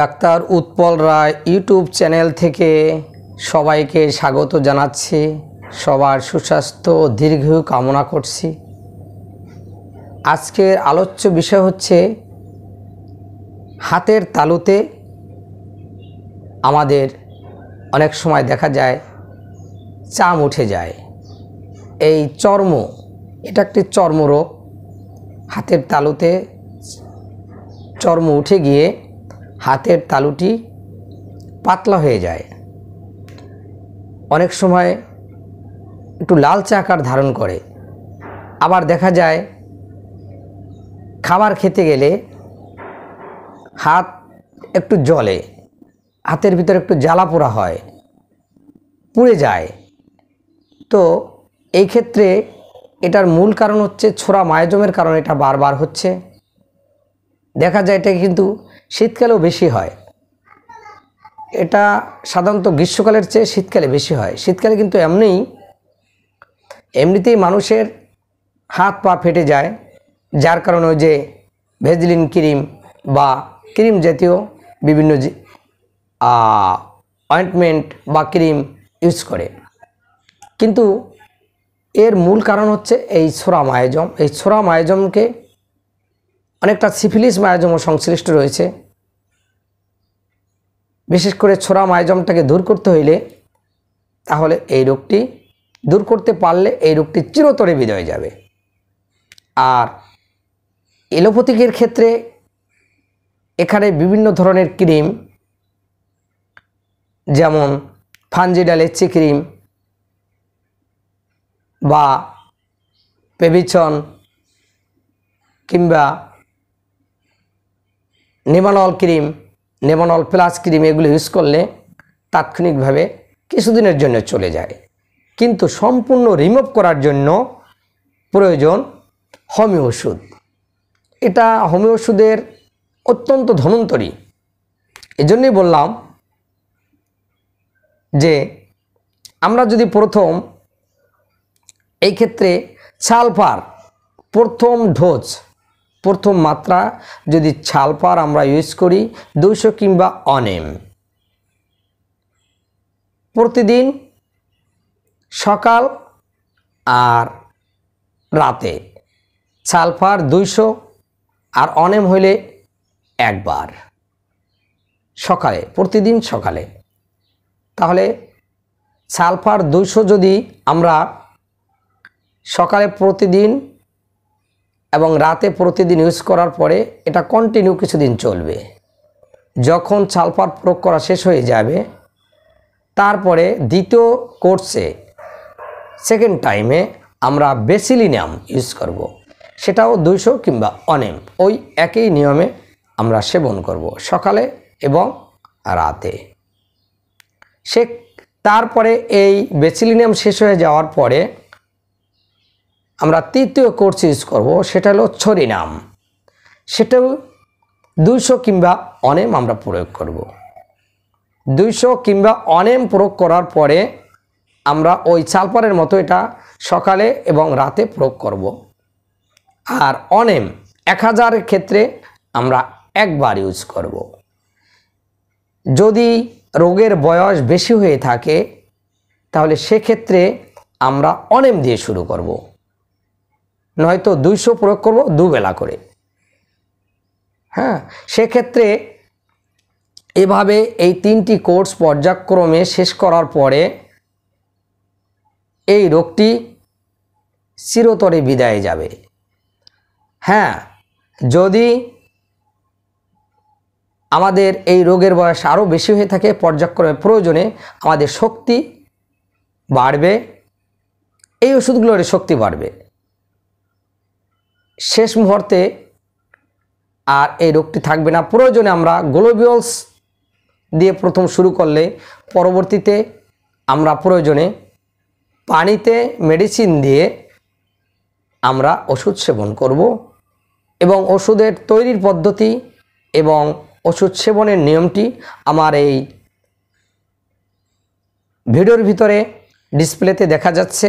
Doctor Utpal Roy YouTube channel থেকে সবাইকে স্বাগত জানাচ্ছি। সবার সুস্বাস্থ্য ও দীর্ঘায়ু কামনা করছি। আজকের আলোচ্য বিষয় হচ্ছে হাতের তালুতে আমাদের অনেক সময় দেখা যায় চাম উঠে যায়। এই চর্ম, এটা একটি চর্মরোগ। হাতের তালুতে চর্ম উঠে গিয়ে হাতের তালুটি পাতলা হয়ে যায়, অনেক সময় একটু লালচে আকার ধারণ করে। আবার দেখা যায় খাবার খেতে গেলে হাত একটু জ্বলে, হাতের ভিতরে একটু জ্বালা পোড়া হয়, পুড়ে যায়। তো এই ক্ষেত্রে এটার মূল কারণ হচ্ছে ছোড়া মায়োজোমের কারণে এটা বারবার হচ্ছে। দেখা যায় এটা কিন্তু শীতকালেও বেশি হয়। এটা সাধারণত গ্রীষ্মকালের চেয়ে শীতকালে বেশি হয়। শীতকালে কিন্তু এমনিতেই মানুষের হাত পা ফেটে যায়, যার কারণে ওই যে ভেজলিন ক্রিম বা ক্রিম জাতীয় বিভিন্ন অয়েন্টমেন্ট বা ক্রিম ইউজ করে। কিন্তু এর মূল কারণ হচ্ছে এই ছোড়া মায়োজোম। এই ছোড়া মায়োজোমকে অনেকটা সিফিলিস মায়োজোমও সংশ্লিষ্ট রয়েছে। বিশেষ করে ছোড়া মায়োজোমটাকে দূর করতে হইলে, তাহলে এই রোগটি দূর করতে পারলে এই রোগটি চিরতরে বিদায় যাবে। আর এলোপ্যাথিকের ক্ষেত্রে এখানে বিভিন্ন ধরনের ক্রিম, যেমন ফানজিডাল এচি ক্রিম বা পেভিচন কিংবা নেমানল ক্রিম, নেমানল প্লাস ক্রিম, এগুলো ইউজ করলে তাৎক্ষণিকভাবে কিছুদিনের জন্য চলে যায়। কিন্তু সম্পূর্ণ রিমুভ করার জন্য প্রয়োজন হোমিও ওষুধ। এটা হোমিও ওষুধের অত্যন্ত ধন্বন্তরী। এজন্যই বললাম যে আমরা যদি প্রথম এই ক্ষেত্রে সালফার প্রথম ডোজ, প্রথম মাত্রা যদি সালফার আমরা ইউজ করি 200 কিংবা অনএম প্রতিদিন সকাল আর রাতে, সালফার 200 আর অনএম হইলে একবার সকালে, প্রতিদিন সকালে। তাহলে সালফার 200 যদি আমরা সকালে প্রতিদিন এবং রাতে প্রতিদিন ইউজ করার পরে এটা কন্টিনিউ কিছুদিন চলবে। যখন সালফার প্রয়োগ করা শেষ হয়ে যাবে, তারপরে দ্বিতীয় কোর্সে সেকেন্ড টাইমে আমরা বেসিলিনাম ইউজ করব। সেটাও 200 কিংবা অনএম, ওই একই নিয়মে আমরা সেবন করব সকালে এবং রাতে। তারপরে এই বেসিলিনাম শেষ হয়ে যাওয়ার পরে আমরা তৃতীয় কোর্স ইউজ করব, সেটা হলো ছরিনাম। সেটাও 200 কিংবা অনএম আমরা প্রয়োগ করব। 200 কিংবা অনএম প্রয়োগ করার পরে আমরা ওই সালফারের মতো এটা সকালে এবং রাতে প্রয়োগ করব। আর অনএম 1000 ক্ষেত্রে আমরা একবার ইউজ করব। যদি রোগের বয়স বেশি হয়ে থাকে, তাহলে সেক্ষেত্রে আমরা অনএম দিয়ে শুরু করব, নয়তো 200 প্রয়োগ করব দুবেলা করে। হ্যাঁ, সেক্ষেত্রে এভাবে এই তিনটি কোর্স পর্যায়ক্রমে শেষ করার পরে এই রোগটি চিরতরে বিদায় যাবে। হ্যাঁ, যদি আমাদের এই রোগের বয়স আরও বেশি হয়ে থাকে, পর্যায়ক্রমে প্রয়োজনে আমাদের শক্তি বাড়বে, এই ওষুধগুলোর শক্তি বাড়বে শেষ মুহূর্তে, আর এই রোগটি থাকবে না। প্রয়োজনে আমরা গ্লোবিউলস দিয়ে প্রথম শুরু করলে পরবর্তীতে আমরা প্রয়োজনে পানিতে মেডিসিন দিয়ে আমরা ওষুধ সেবন করব। এবং ওষুধের তৈরির পদ্ধতি এবং ওষুধ সেবনের নিয়মটি আমার এই ভিডিওর ভিতরে ডিসপ্লেতে দেখা যাচ্ছে।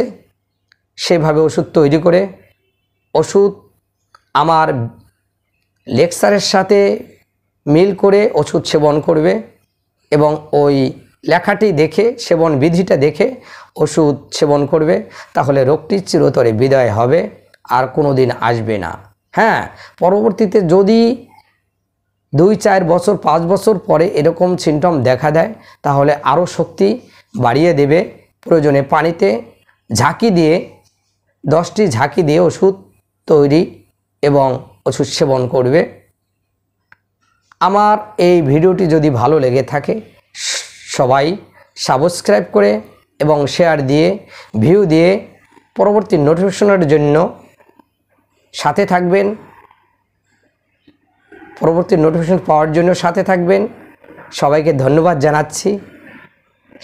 সেভাবে ওষুধ তৈরি করে ওষুধ আমার লেকচারের সাথে मिल करे ओषुध सेवन करबे एबं ओई लेखाटी देखे सेवन विधिटा देखे ओषुध सेवन करबे ताहले रोगटी चिरतरे विदाय हबे आर कोनोदिन आसबे ना। हाँ, परवर्तीते जदि 2-4 বছর 5 বছর পরে এরকম সিম্পটম দেখা দেয় তাহলে আরও শক্তি বাড়িয়ে দেবে। প্রয়োজনে পানিতে ঝাঁকি দিয়ে 10টি ঝাঁকি দিয়ে ওষুধ তৈরি এবং ওষুধ সেবন করবে। আমার এই ভিডিওটি যদি ভালো লেগে থাকে সবাই সাবস্ক্রাইব করে এবং শেয়ার দিয়ে ভিউ দিয়ে পরবর্তী নোটিফিকেশনের জন্য সাথে থাকবেন। পরবর্তী নোটিফিকেশন পাওয়ার জন্য সাথে থাকবেন। সবাইকে ধন্যবাদ জানাচ্ছি।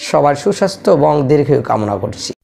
সবার সুস্বাস্থ্য এবং দীর্ঘায়ু কামনা করছি।